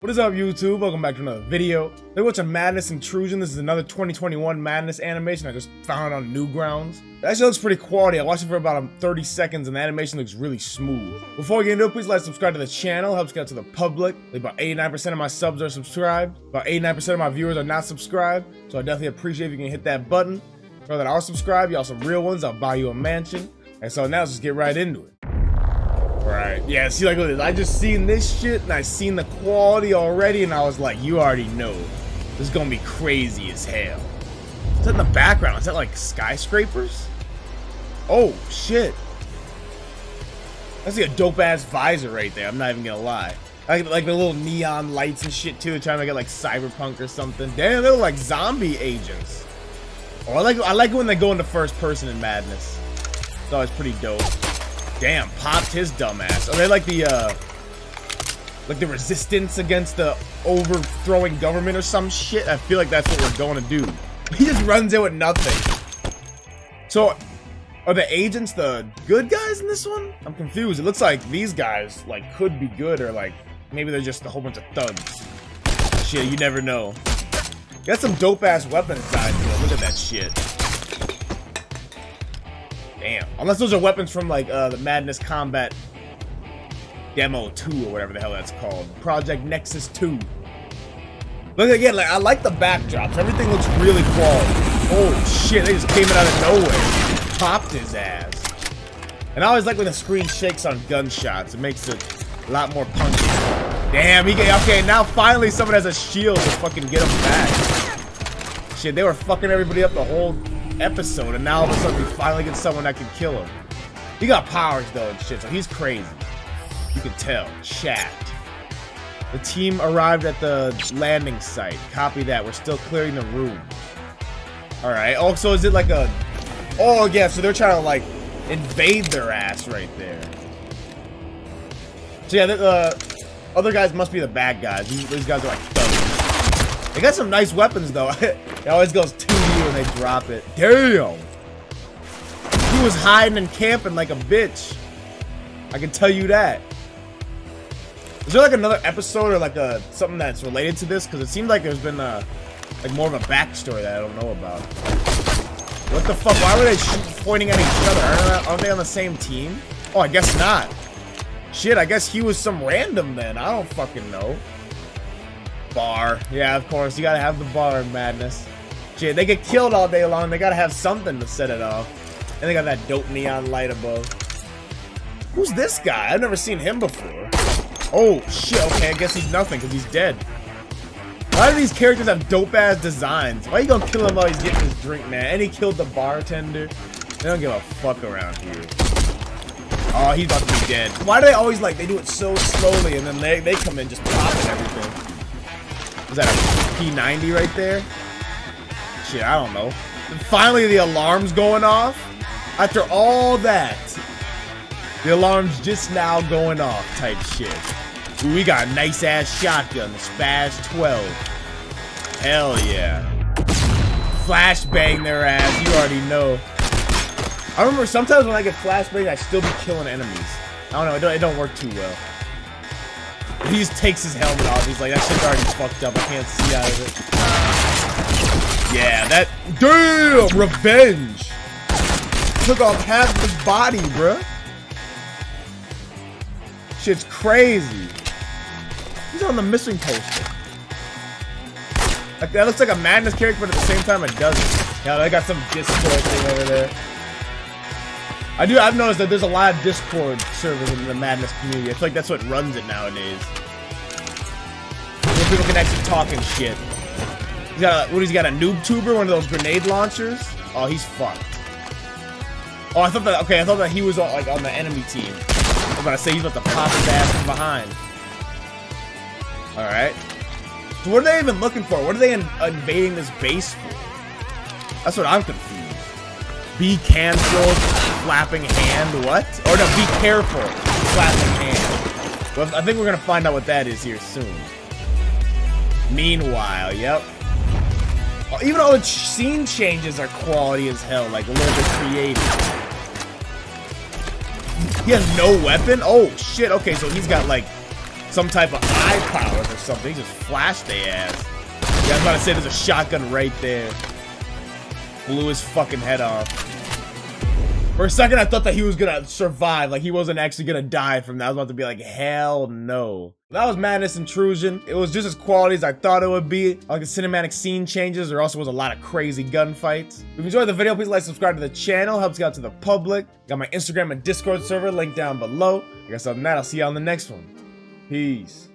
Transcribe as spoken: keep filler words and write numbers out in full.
What is up, YouTube? Welcome back to another video. We're watching Madness Intrusion. This is another twenty twenty-one Madness animation I just found on Newgrounds. It actually looks pretty quality. I watched it for about thirty seconds and the animation looks really smooth. Before we get into it, please like and subscribe to the channel. It helps get out to the public. About eighty-nine percent of my subs are subscribed. About eighty-nine percent of my viewers are not subscribed. So I definitely appreciate if you can hit that button. For that are subscribed, y'all some real ones. I'll buy you a mansion. And so now let's just get right into it. Right. Yeah, see, like, look at this. I just seen this shit and I seen the quality already and I was like, you already know. This is gonna be crazy as hell. What's that in the background? Is that like skyscrapers? Oh, shit. I see a dope ass visor right there. I'm not even gonna lie. I like, like the little neon lights and shit too. They're trying to get like cyberpunk or something. Damn, they look like zombie agents. Oh, I like, I like it when they go into first person in Madness. It's always pretty dope. Damn, popped his dumb ass. Are they like the, uh, like the resistance against the overthrowing government or some shit? I feel like that's what we're going to do. He just runs in with nothing. So, are the agents the good guys in this one? I'm confused. It looks like these guys, like, could be good or, like, maybe they're just a whole bunch of thugs. Shit, you never know. Got some dope-ass weapons inside here. Look at that shit. Damn. Unless those are weapons from, like, uh, the Madness Combat Demo two or whatever the hell that's called. Project Nexus two. Look, again, like, I like the backdrops. Everything looks really quality. Oh, shit. They just came out of nowhere. Popped his ass. And I always like when the screen shakes on gunshots. It makes it a lot more punchy. Damn. He can, okay, now finally someone has a shield to fucking get him back. Shit, they were fucking everybody up the whole episode, and now all of a sudden we finally get someone that can kill him. He got powers though and shit, so he's crazy. You can tell. Chat. The team arrived at the landing site. Copy that. We're still clearing the room. Alright. Also, is it like a... Oh, yeah, so they're trying to, like, invade their ass right there. So, yeah, the uh, other guys must be the bad guys. These, these guys are, like, thugs. They got some nice weapons, though. It always goes two. When they drop it. Damn! He was hiding and camping like a bitch. I can tell you that. Is there like another episode or like a something that's related to this? Because it seems like there's been a, like more of a backstory that I don't know about. What the fuck? Why were they pointing at each other? Aren't they on the same team? Oh, I guess not. Shit, I guess he was some random then. I don't fucking know. Bar. Yeah, of course. You gotta have the bar in Madness. Shit, they get killed all day long. They gotta have something to set it off. And they got that dope neon light above. Who's this guy? I've never seen him before. Oh, shit. Okay, I guess he's nothing because he's dead. Why do these characters have dope-ass designs? Why are you gonna kill him while he's getting his drink, man? And he killed the bartender. They don't give a fuck around here. Oh, he's about to be dead. Why do they always, like, they do it so slowly and then they, they come in just popping everything? Is that a P ninety right there? Shit, I don't know. And finally, the alarm's going off. After all that, the alarm's just now going off type shit. Ooh, we got a nice-ass shotgun, the Spaz twelve. Hell yeah. Flashbang their ass, you already know. I remember sometimes when I get flashbang, I still be killing enemies. I don't know, it don't, it don't work too well. He just takes his helmet off. He's like, that shit's already fucked up. I can't see out of it. Yeah, that... Damn! Revenge! Took off half of his body, bruh. Shit's crazy. He's on the missing poster. Like, that looks like a Madness character, but at the same time it doesn't. Yeah, they got some Discord thing over there. I do... I've noticed that there's a lot of Discord servers in the Madness community. I feel like that's what runs it nowadays. Where people can actually talk and shit. He's got a, what, he's got a NoobTuber, one of those grenade launchers? Oh, he's fucked. Oh, I thought that, okay, I thought that he was on, like, on the enemy team. I was about to say he's about to pop his ass from behind. Alright. So what are they even looking for? What are they in, invading this base for? That's what I'm confused. Be canceled, flapping hand, what? Or no, be careful, flapping hand. Well, I think we're gonna find out what that is here soon. Meanwhile, yep. Even all the scene changes are quality as hell, like a little bit creative. He has no weapon? Oh, shit. Okay, so he's got, like, some type of eye powers or something. They just flashed their ass. Yeah, I was about to say there's a shotgun right there. Blew his fucking head off. For a second, I thought that he was gonna survive. Like, he wasn't actually gonna die from that. I was about to be like, hell no. That was Madness Intrusion. It was just as quality as I thought it would be. Like, the cinematic scene changes. There also was a lot of crazy gunfights. If you enjoyed the video, please like, subscribe to the channel. Helps you out to the public. Got my Instagram and Discord server linked down below. I guess other than that, I'll see you on the next one. Peace.